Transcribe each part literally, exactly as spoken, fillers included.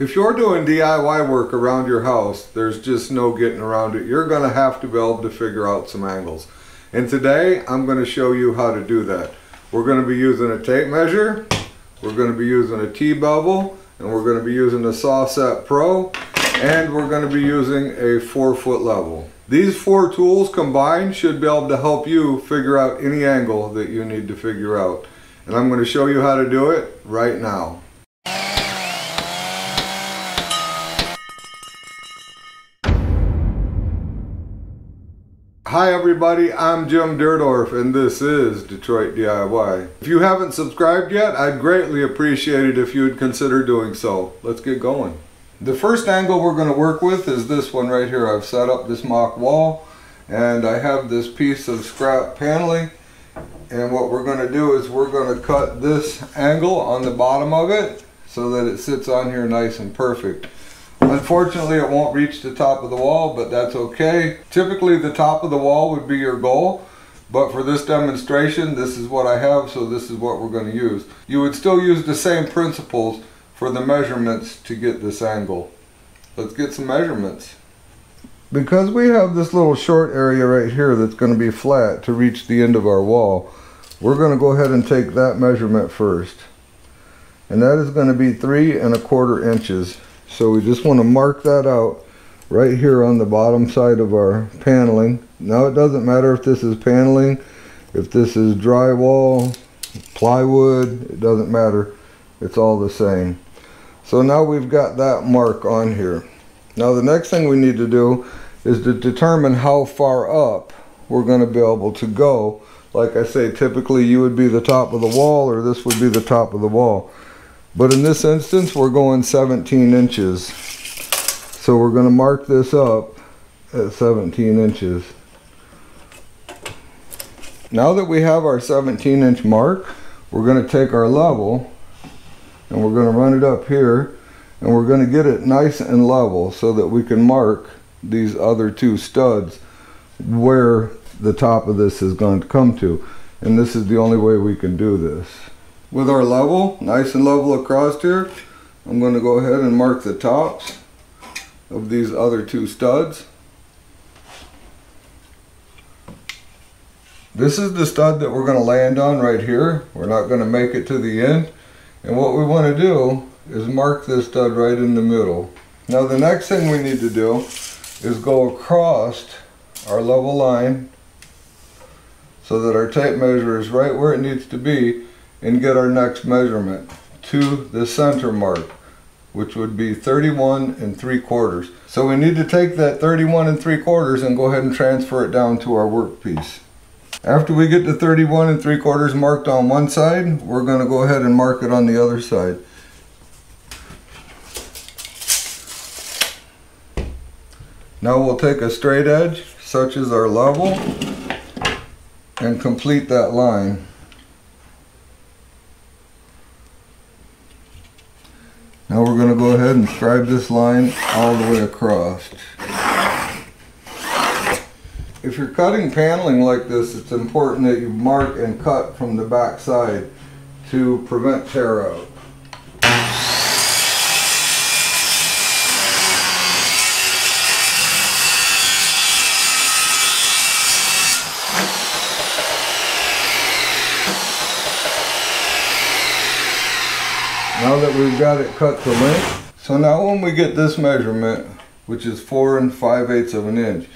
If you're doing D I Y work around your house, there's just no getting around it. You're going to have to be able to figure out some angles. And today, I'm going to show you how to do that. We're going to be using a tape measure, we're going to be using a T-bevel, and we're going to be using a Sawset Pro, and we're going to be using a four-foot level. These four tools combined should be able to help you figure out any angle that you need to figure out. And I'm going to show you how to do it right now. Hi everybody, I'm Jim Derdorf and this is Detroit D I Y. If you haven't subscribed yet, I'd greatly appreciate it if you'd consider doing so. Let's get going. The first angle we're going to work with is this one right here. I've set up this mock wall and I have this piece of scrap paneling, and what we're going to do is we're going to cut this angle on the bottom of it so that it sits on here nice and perfect. Unfortunately, it won't reach the top of the wall, but that's okay. Typically, the top of the wall would be your goal, but for this demonstration, this is what I have, so this is what we're going to use. You would still use the same principles for the measurements to get this angle. Let's get some measurements. Because we have this little short area right here that's going to be flat to reach the end of our wall, we're going to go ahead and take that measurement first. And that is going to be three and a quarter inches. So we just want to mark that out right here on the bottom side of our paneling. Now it doesn't matter if this is paneling, if this is drywall, plywood, it doesn't matter. It's all the same. So now we've got that mark on here. Now the next thing we need to do is to determine how far up we're going to be able to go. Like I say, typically you would be the top of the wall or this would be the top of the wall. But in this instance, we're going seventeen inches. So we're going to mark this up at seventeen inches. Now that we have our seventeen inch mark, we're going to take our level and we're going to run it up here, and we're going to get it nice and level so that we can mark these other two studs where the top of this is going to come to. And this is the only way we can do this. With our level nice and level across here, I'm going to go ahead and mark the tops of these other two studs. This is the stud that we're going to land on right here. We're not going to make it to the end, and what we want to do is mark this stud right in the middle. Now the next thing we need to do is go across our level line so that our tape measure is right where it needs to be, and get our next measurement to the center mark, which would be thirty-one and three quarters. So we need to take that thirty-one and three quarters and go ahead and transfer it down to our workpiece. After we get the thirty-one and three quarters marked on one side, we're going to go ahead and mark it on the other side. Now we'll take a straight edge, such as our level, and complete that line. Now we're going to go ahead and scribe this line all the way across. If you're cutting paneling like this, it's important that you mark and cut from the back side to prevent tear out. Now that we've got it cut to length, so now when we get this measurement, which is four and five eighths of an inch,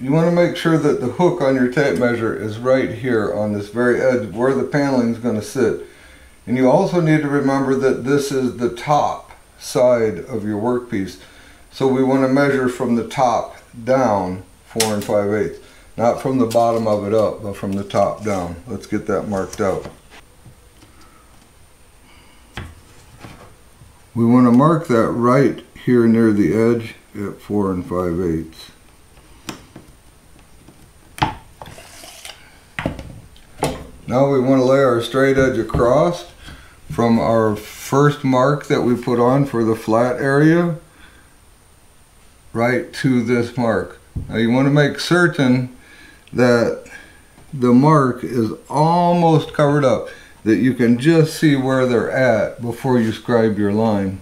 you want to make sure that the hook on your tape measure is right here on this very edge where the paneling is going to sit. And you also need to remember that this is the top side of your workpiece. So we want to measure from the top down four and five eighths, not from the bottom of it up, but from the top down. Let's get that marked out. We want to mark that right here near the edge at four and five eighths. Now we want to lay our straight edge across from our first mark that we put on for the flat area right to this mark. Now you want to make certain that the mark is almost covered up, that you can just see where they're at before you scribe your line.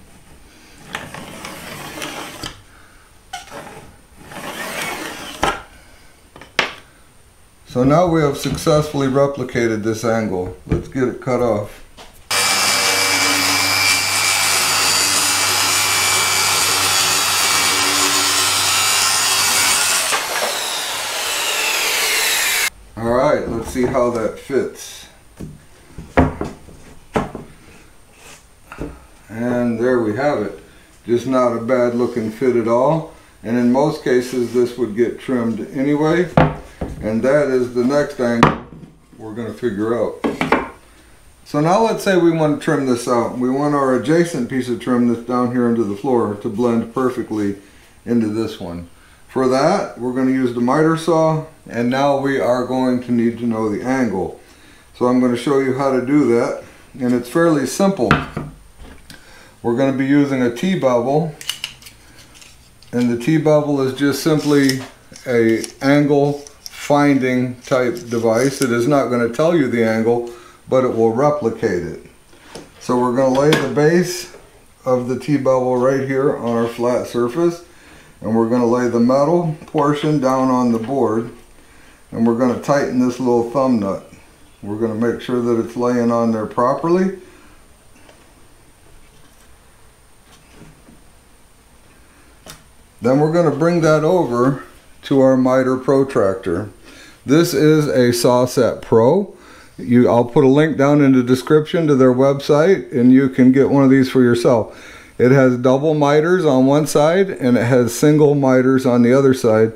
So now we have successfully replicated this angle. Let's get it cut off. Alright, let's see how that fits. And there we have it. Just not a bad looking fit at all. And in most cases this would get trimmed anyway. And that is the next angle we're going to figure out. So now let's say we want to trim this out. We want our adjacent piece of trim that's down here under the floor to blend perfectly into this one. For that, we're going to use the miter saw, and now we are going to need to know the angle. So I'm going to show you how to do that, and it's fairly simple. We're going to be using a T-bevel, and the T-bevel is just simply a angle finding type device. It is not going to tell you the angle, but it will replicate it. So we're going to lay the base of the T-bevel right here on our flat surface, and we're going to lay the metal portion down on the board, and we're going to tighten this little thumb nut. We're going to make sure that it's laying on there properly. Then we're going to bring that over to our miter protractor. This is a Sawset Pro. You, I'll put a link down in the description to their website, and you can get one of these for yourself. It has double miters on one side, and it has single miters on the other side,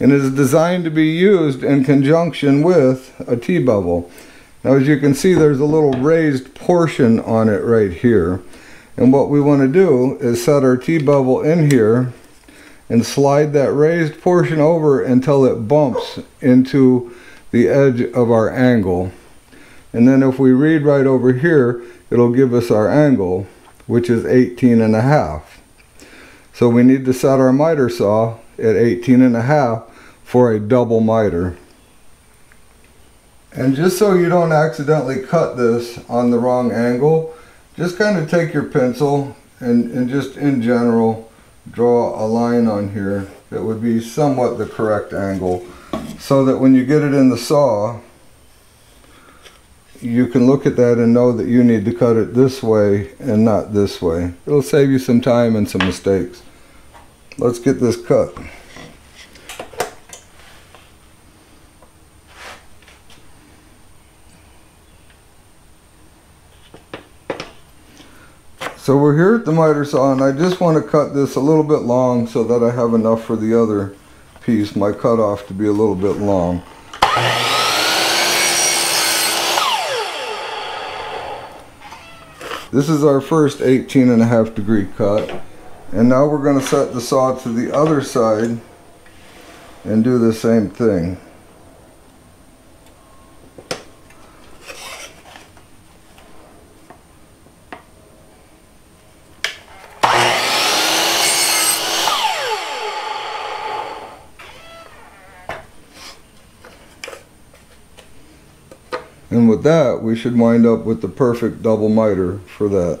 and is designed to be used in conjunction with a T-bevel. Now, as you can see, there's a little raised portion on it right here, and what we want to do is set our T-bevel in here and slide that raised portion over until it bumps into the edge of our angle. And then if we read right over here, it'll give us our angle, which is eighteen and a half. So we need to set our miter saw at eighteen and a half for a double miter. And just so you don't accidentally cut this on the wrong angle, just kind of take your pencil and, and just in general draw a line on here that would be somewhat the correct angle, so that when you get it in the saw, you can look at that and know that you need to cut it this way and not this way. It'll save you some time and some mistakes. Let's get this cut. So we're here at the miter saw, and I just want to cut this a little bit long so that I have enough for the other piece, my cutoff, to be a little bit long. This is our first eighteen and a half degree cut, and now we're going to set the saw to the other side and do the same thing. And with that, we should wind up with the perfect double miter for that.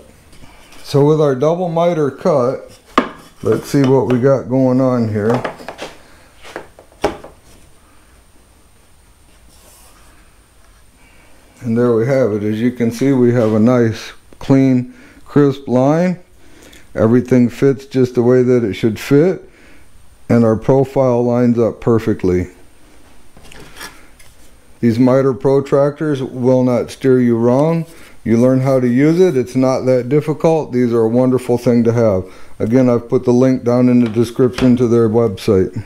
So with our double miter cut, let's see what we got going on here. And there we have it. As you can see, we have a nice, clean, crisp line. Everything fits just the way that it should fit, and our profile lines up perfectly. These miter protractors will not steer you wrong. You learn how to use it. It's not that difficult. These are a wonderful thing to have. Again, I've put the link down in the description to their website.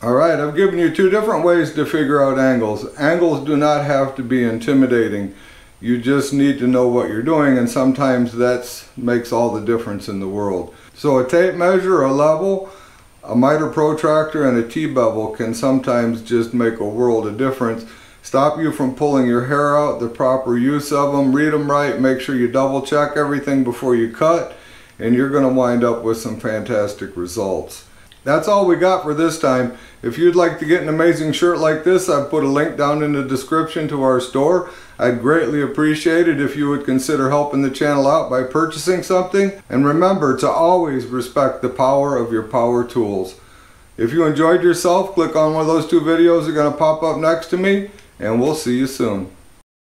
All right, I've given you two different ways to figure out angles. Angles do not have to be intimidating. You just need to know what you're doing, and sometimes that makes all the difference in the world. So a tape measure, a level, a miter protractor, and a T-bevel can sometimes just make a world of difference. Stop you from pulling your hair out, the proper use of them, read them right, make sure you double check everything before you cut, and you're going to wind up with some fantastic results. That's all we got for this time. If you'd like to get an amazing shirt like this, I've put a link down in the description to our store. I'd greatly appreciate it if you would consider helping the channel out by purchasing something. And remember to always respect the power of your power tools. If you enjoyed yourself, click on one of those two videos that are going to pop up next to me, and we'll see you soon.